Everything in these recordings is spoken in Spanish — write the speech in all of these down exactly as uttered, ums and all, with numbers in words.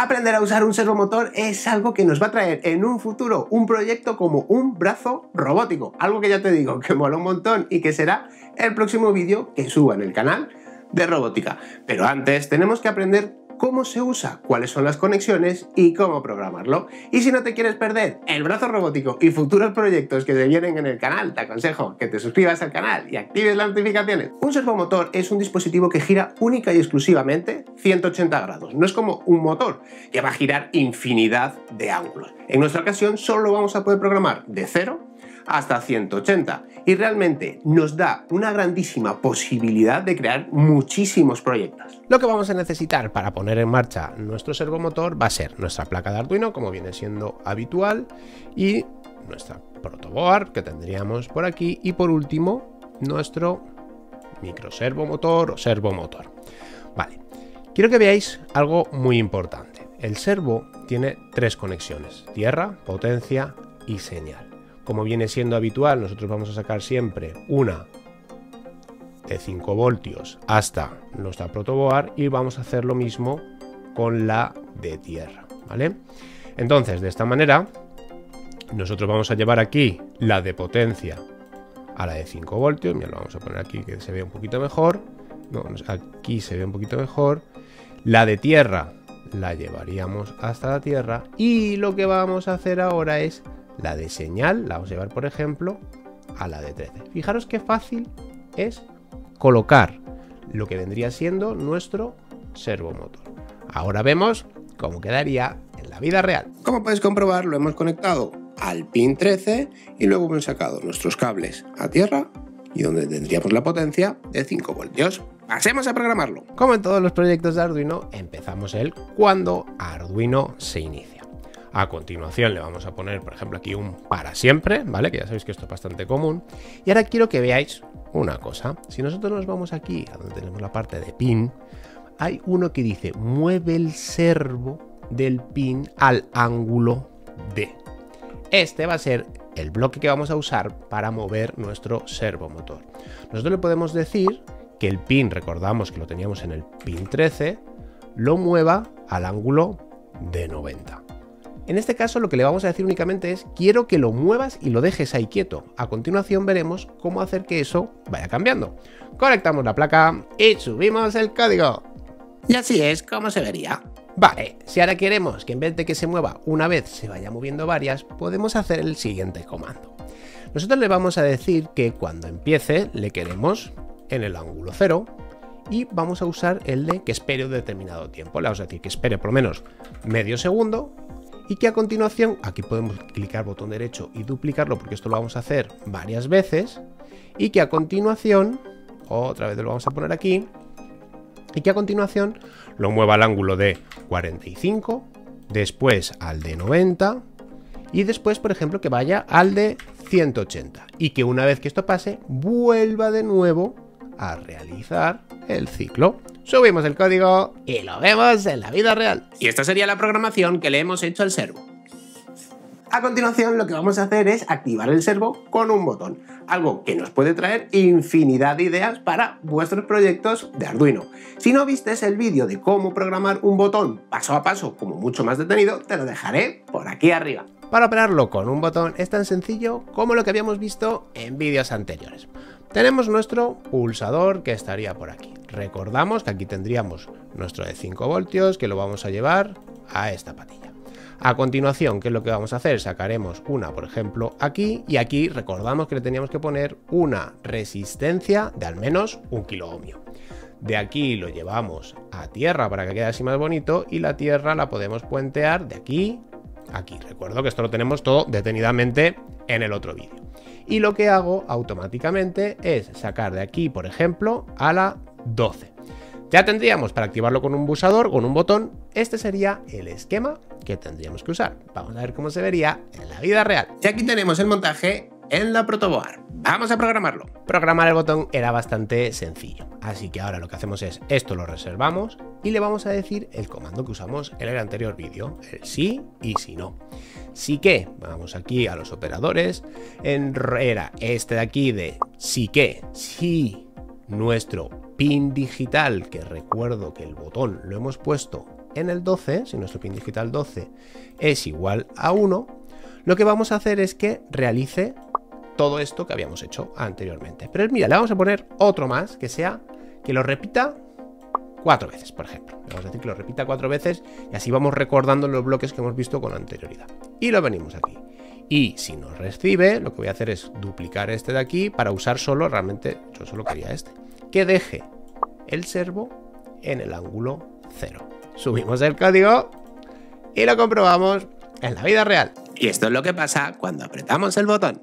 aprender a usar un servomotor es algo que nos va a traer en un futuro un proyecto como un brazo robótico, algo que ya te digo que mola un montón y que será el próximo vídeo que suba en el canal de Robótica. Pero antes tenemos que aprender cómo se usa, cuáles son las conexiones y cómo programarlo. Y si no te quieres perder el brazo robótico y futuros proyectos que te vienen en el canal, te aconsejo que te suscribas al canal y actives las notificaciones. Un servomotor es un dispositivo que gira única y exclusivamente ciento ochenta grados. No es como un motor que va a girar infinidad de ángulos. En nuestra ocasión solo vamos a poder programar de cero hasta ciento ochenta y realmente nos da una grandísima posibilidad de crear muchísimos proyectos. Lo que vamos a necesitar para poner en marcha nuestro servomotor va a ser nuestra placa de Arduino, como viene siendo habitual, y nuestra protoboard que tendríamos por aquí, y por último nuestro microservomotor o servomotor. Vale, quiero que veáis algo muy importante. El servo tiene tres conexiones: tierra, potencia y señal. Como viene siendo habitual, nosotros vamos a sacar siempre una de cinco voltios hasta nuestra protoboard y vamos a hacer lo mismo con la de tierra, ¿vale? Entonces, de esta manera, nosotros vamos a llevar aquí la de potencia a la de cinco voltios. Mira, lo vamos a poner aquí que se vea un poquito mejor. No, aquí se ve un poquito mejor. La de tierra la llevaríamos hasta la tierra y lo que vamos a hacer ahora es la de señal, la vamos a llevar, por ejemplo, a la de trece. Fijaros qué fácil es colocar lo que vendría siendo nuestro servomotor. Ahora vemos cómo quedaría en la vida real. Como podéis comprobar, lo hemos conectado al pin trece y luego hemos sacado nuestros cables a tierra y donde tendríamos la potencia de cinco voltios. ¡Pasemos a programarlo! Como en todos los proyectos de Arduino, empezamos él cuando Arduino se inicia. A continuación le vamos a poner, por ejemplo, aquí un para siempre, ¿vale? Que ya sabéis que esto es bastante común. Y ahora quiero que veáis una cosa. Si nosotros nos vamos aquí, a donde tenemos la parte de pin, hay uno que dice mueve el servo del pin al ángulo D. Este va a ser el bloque que vamos a usar para mover nuestro servomotor. Nosotros le podemos decir que el pin, recordamos que lo teníamos en el pin trece, lo mueva al ángulo de noventa. En este caso lo que le vamos a decir únicamente es quiero que lo muevas y lo dejes ahí quieto. A continuación veremos cómo hacer que eso vaya cambiando. Conectamos la placa y subimos el código. Y así es como se vería. Vale, si ahora queremos que en vez de que se mueva una vez se vaya moviendo varias, podemos hacer el siguiente comando. Nosotros le vamos a decir que cuando empiece le queremos en el ángulo cero. Y vamos a usar el de que espere un determinado tiempo. Le vamos a decir que espere por lo menos medio segundo. Y que a continuación, aquí podemos clicar botón derecho y duplicarlo porque esto lo vamos a hacer varias veces. Y que a continuación, otra vez lo vamos a poner aquí. Y que a continuación lo mueva al ángulo de cuarenta y cinco, después al de noventa y después, por ejemplo, que vaya al de ciento ochenta. Y que una vez que esto pase, vuelva de nuevo a realizar el ciclo. Subimos el código y lo vemos en la vida real. Y esta sería la programación que le hemos hecho al servo. A continuación lo que vamos a hacer es activar el servo con un botón, algo que nos puede traer infinidad de ideas para vuestros proyectos de Arduino. Si no visteis el vídeo de cómo programar un botón paso a paso como mucho más detenido, te lo dejaré por aquí arriba. Para operarlo con un botón es tan sencillo como lo que habíamos visto en vídeos anteriores. Tenemos nuestro pulsador que estaría por aquí. Recordamos que aquí tendríamos nuestro de cinco voltios que lo vamos a llevar a esta patilla. A continuación, ¿qué es lo que vamos a hacer? Sacaremos una, por ejemplo, aquí, y aquí recordamos que le teníamos que poner una resistencia de al menos un kilo ohmio. De aquí lo llevamos a tierra para que quede así más bonito y la tierra la podemos puentear de aquí a aquí. Recuerdo que esto lo tenemos todo detenidamente en el otro vídeo. Y lo que hago automáticamente es sacar de aquí, por ejemplo, a la doce. Ya tendríamos para activarlo con un pulsador, con un botón. Este sería el esquema que tendríamos que usar. Vamos a ver cómo se vería en la vida real. Y aquí tenemos el montaje en la protoboard. Vamos a programarlo. Programar el botón era bastante sencillo. Así que ahora lo que hacemos es esto lo reservamos y le vamos a decir el comando que usamos en el anterior vídeo, el sí y si no. Sí que, vamos aquí a los operadores, en era este de aquí de sí que, si nuestro pin digital, que recuerdo que el botón lo hemos puesto en el doce, si nuestro pin digital doce es igual a uno, lo que vamos a hacer es que realice todo esto que habíamos hecho anteriormente. Pero mira, le vamos a poner otro más, que sea que lo repita cuatro veces, por ejemplo. Le vamos a decir que lo repita cuatro veces y así vamos recordando los bloques que hemos visto con anterioridad. Y lo venimos aquí. Y si nos recibe, lo que voy a hacer es duplicar este de aquí para usar solo, realmente yo solo quería este, que deje el servo en el ángulo cero. Subimos el código y lo comprobamos en la vida real. Y esto es lo que pasa cuando apretamos el botón.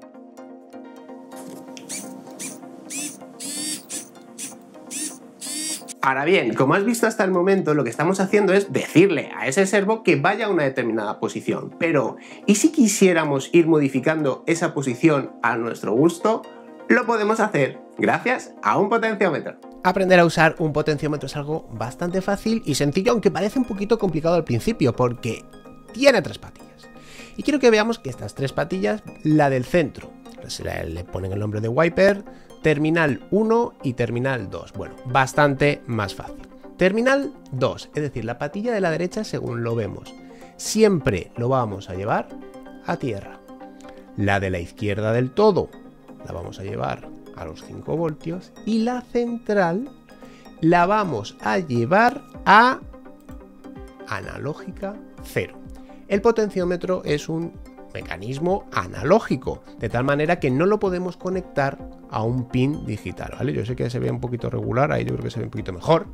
Ahora bien, como has visto hasta el momento, lo que estamos haciendo es decirle a ese servo que vaya a una determinada posición. Pero, ¿y si quisiéramos ir modificando esa posición a nuestro gusto? Lo podemos hacer gracias a un potenciómetro. Aprender a usar un potenciómetro es algo bastante fácil y sencillo, aunque parece un poquito complicado al principio, porque tiene tres patillas. Y quiero que veamos que estas tres patillas, la del centro, le ponen el nombre de wiper, terminal uno y terminal dos. Bueno, bastante más fácil. Terminal dos, es decir, la patilla de la derecha, según lo vemos, siempre lo vamos a llevar a tierra. La de la izquierda del todo la vamos a llevar a los cinco voltios y la central la vamos a llevar a analógica cero. El potenciómetro es un mecanismo analógico, de tal manera que no lo podemos conectar a un pin digital, ¿vale? Yo sé que se ve un poquito regular, ahí yo creo que se ve un poquito mejor,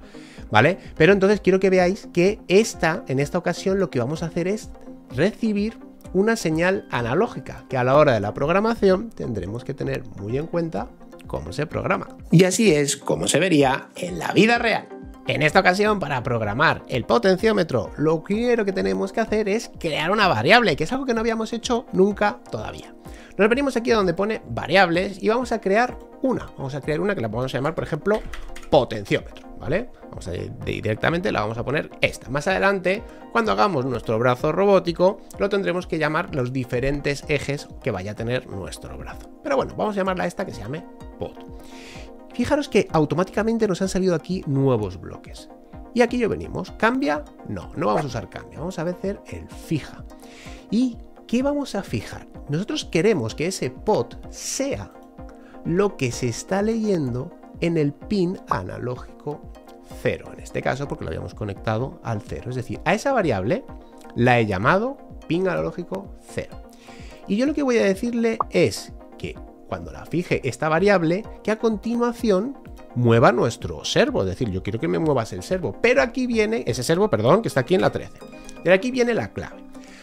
¿vale? Pero entonces quiero que veáis que esta, en esta ocasión lo que vamos a hacer es recibir una señal analógica, que a la hora de la programación tendremos que tener muy en cuenta cómo se programa. Y así es como se vería en la vida real. En esta ocasión, para programar el potenciómetro, lo primero que tenemos que hacer es crear una variable, que es algo que no habíamos hecho nunca todavía. Nos venimos aquí a donde pone variables y vamos a crear una. Vamos a crear una que la vamos a llamar, por ejemplo, potenciómetro, ¿vale? Vamos a directamente la vamos a poner esta. Más adelante, cuando hagamos nuestro brazo robótico, lo tendremos que llamar los diferentes ejes que vaya a tener nuestro brazo. Pero bueno, vamos a llamarla esta, que se llame pot. Fijaros que automáticamente nos han salido aquí nuevos bloques. Y aquí yo venimos. ¿Cambia? No, no vamos a usar cambia. Vamos a hacer el fija. ¿Y qué vamos a fijar? Nosotros queremos que ese pot sea lo que se está leyendo en el pin analógico cero. En este caso, porque lo habíamos conectado al cero. Es decir, a esa variable la he llamado pin analógico cero. Y yo lo que voy a decirle es que cuando la fije esta variable, que a continuación mueva nuestro servo. Es decir, yo quiero que me muevas el servo, pero aquí viene, ese servo, perdón, que está aquí en la trece. Y aquí viene la clave.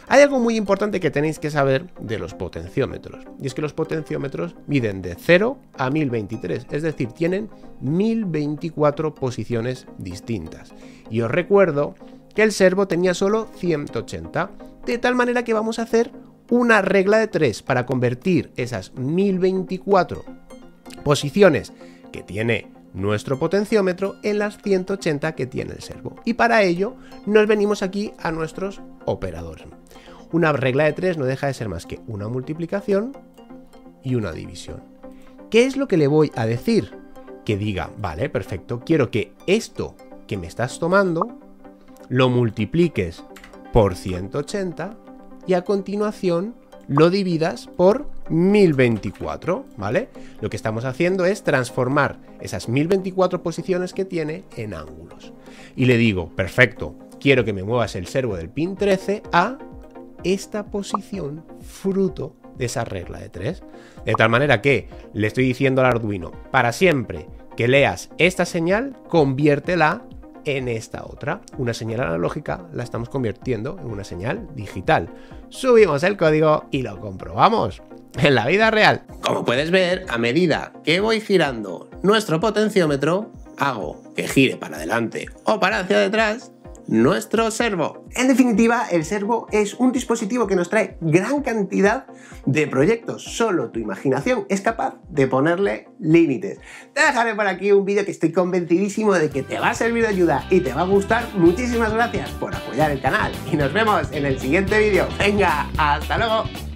Hay algo muy importante que tenéis que saber de los potenciómetros, y es que los potenciómetros miden de cero a mil veintitrés, es decir, tienen mil veinticuatro posiciones distintas. Y os recuerdo que el servo tenía solo ciento ochenta, de tal manera que vamos a hacer una regla de tres para convertir esas mil veinticuatro posiciones que tiene nuestro potenciómetro en las ciento ochenta que tiene el servo. Y para ello nos venimos aquí a nuestros operadores. Una regla de tres no deja de ser más que una multiplicación y una división. ¿Qué es lo que le voy a decir? Que diga, vale, perfecto, quiero que esto que me estás tomando lo multipliques por ciento ochenta y a continuación lo dividas por mil veinticuatro, ¿vale? Lo que estamos haciendo es transformar esas mil veinticuatro posiciones que tiene en ángulos. Y le digo, perfecto, quiero que me muevas el servo del pin trece a esta posición fruto de esa regla de tres. De tal manera que le estoy diciendo al Arduino, para siempre que leas esta señal, conviértela en esta otra. Una señal analógica la estamos convirtiendo en una señal digital. Subimos el código y lo comprobamos en la vida real. Como puedes ver, a medida que voy girando nuestro potenciómetro, hago que gire para adelante o para hacia detrás nuestro servo. En definitiva, el servo es un dispositivo que nos trae gran cantidad de proyectos. Solo tu imaginación es capaz de ponerle límites. Te dejaré por aquí un vídeo que estoy convencidísimo de que te va a servir de ayuda y te va a gustar. Muchísimas gracias por apoyar el canal y nos vemos en el siguiente vídeo. Venga, hasta luego.